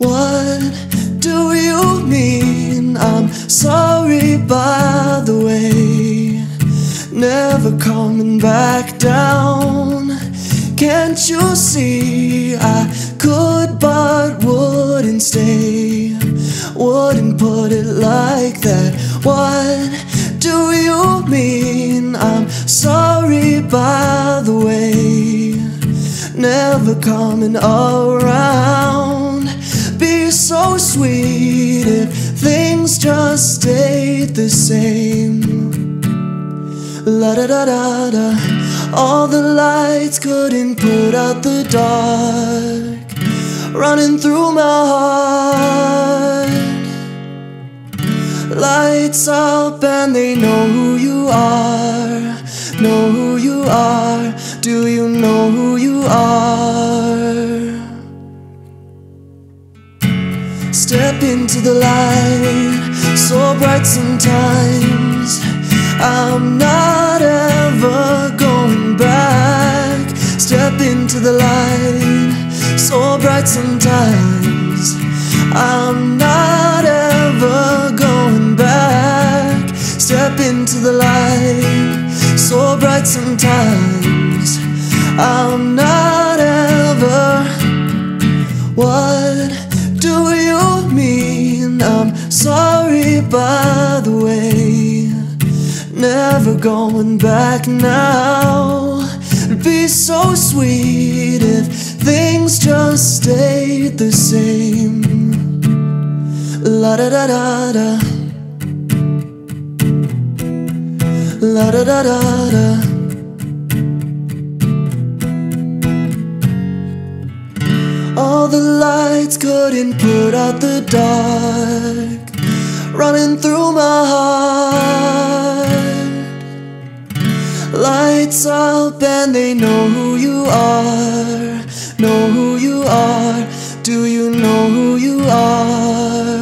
What do you mean? I'm sorry, by the way. Never coming back down. Can't you see? I could but wouldn't stay. Wouldn't put it like that. What do you mean? I'm sorry, by the way. Never coming around. Be so sweet if things just stayed the same. La da da da da. All the lights couldn't put out the dark running through my heart. Lights up and they know who you are. Know who you are. Do you know who you are? Step into the light, so bright sometimes. I'm not ever going back. Step into the light, so bright sometimes. I'm not ever going back. Step into the light, so bright sometimes. I'm not ever. What do you mean? I'm sorry, by the way. Never going back now. It'd be so sweet if things just stayed the same. La da da da da. La da da da da. All the lights couldn't put out the dark running through my heart. Lights up and they know who you are. Know who you are. Do you know who you are?